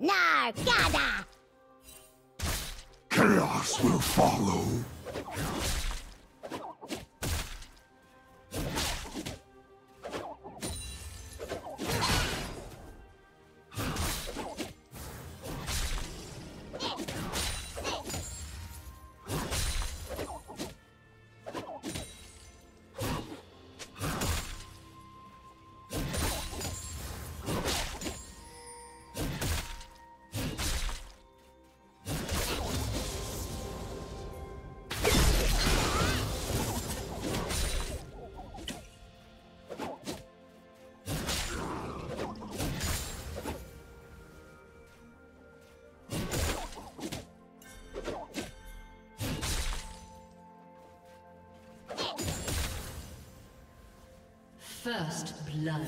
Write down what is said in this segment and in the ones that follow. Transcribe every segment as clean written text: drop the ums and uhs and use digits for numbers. Nargada! Chaos will follow. First blood.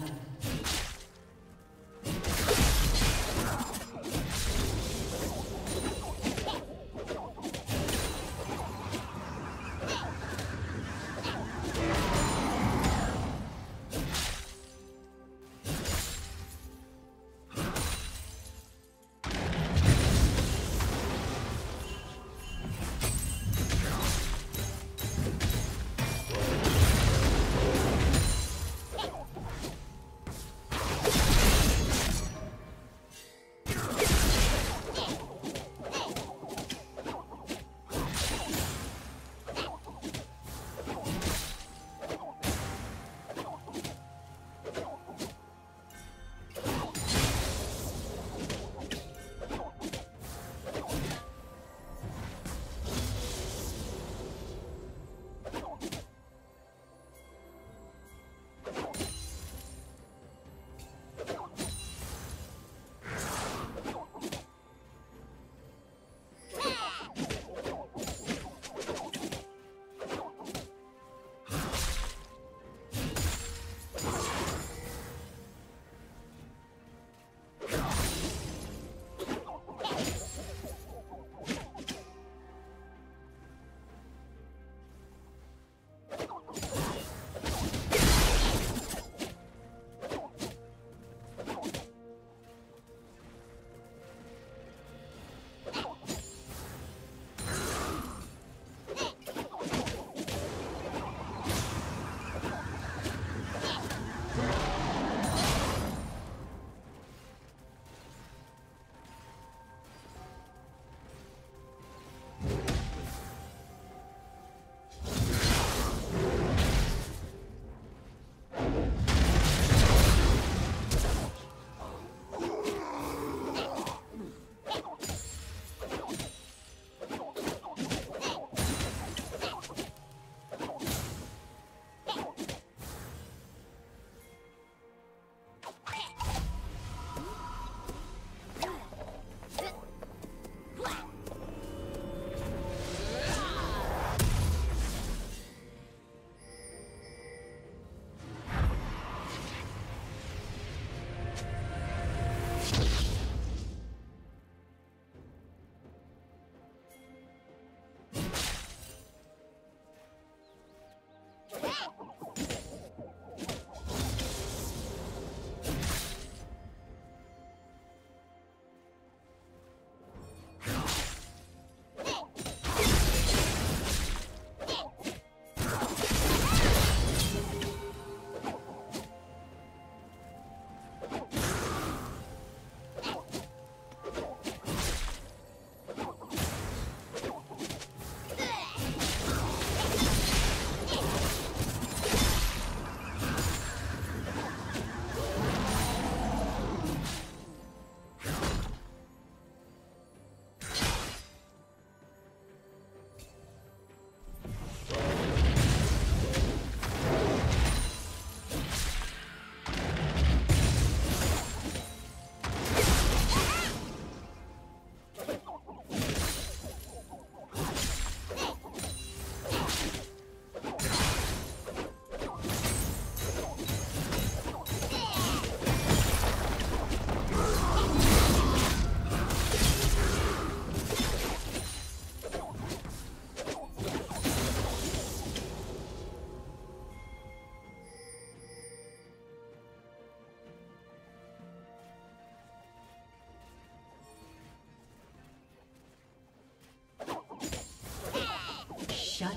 Shut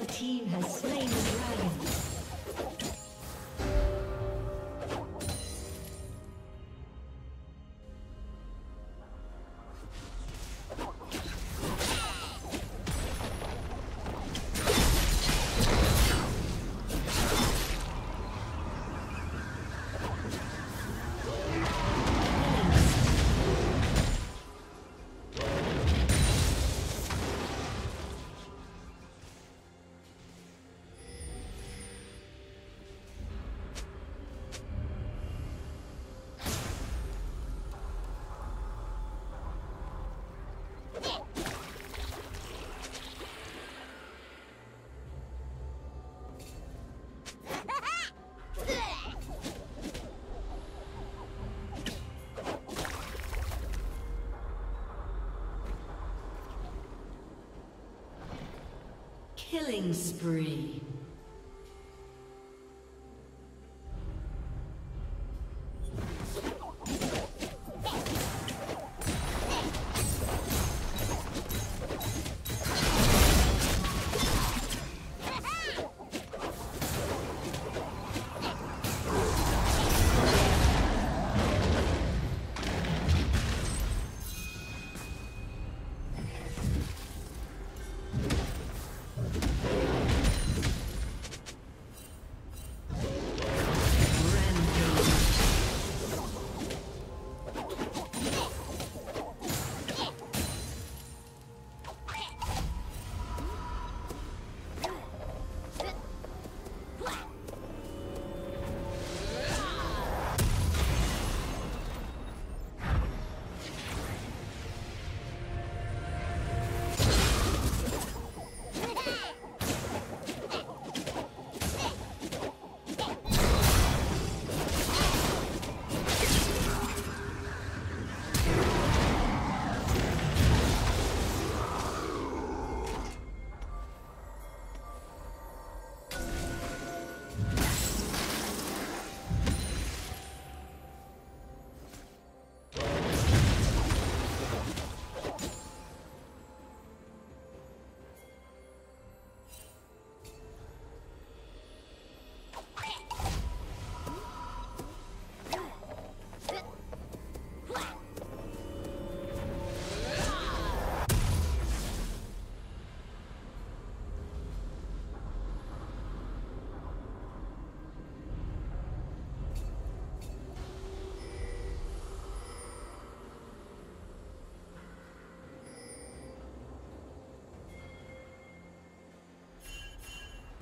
Red team has slain the dragon. Killing spree.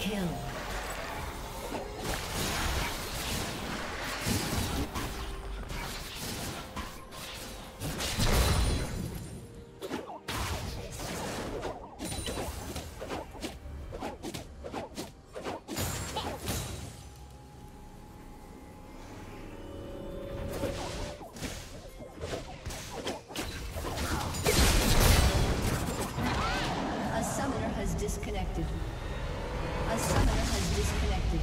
Kill. A summoner has disconnected. A summoner has disconnected.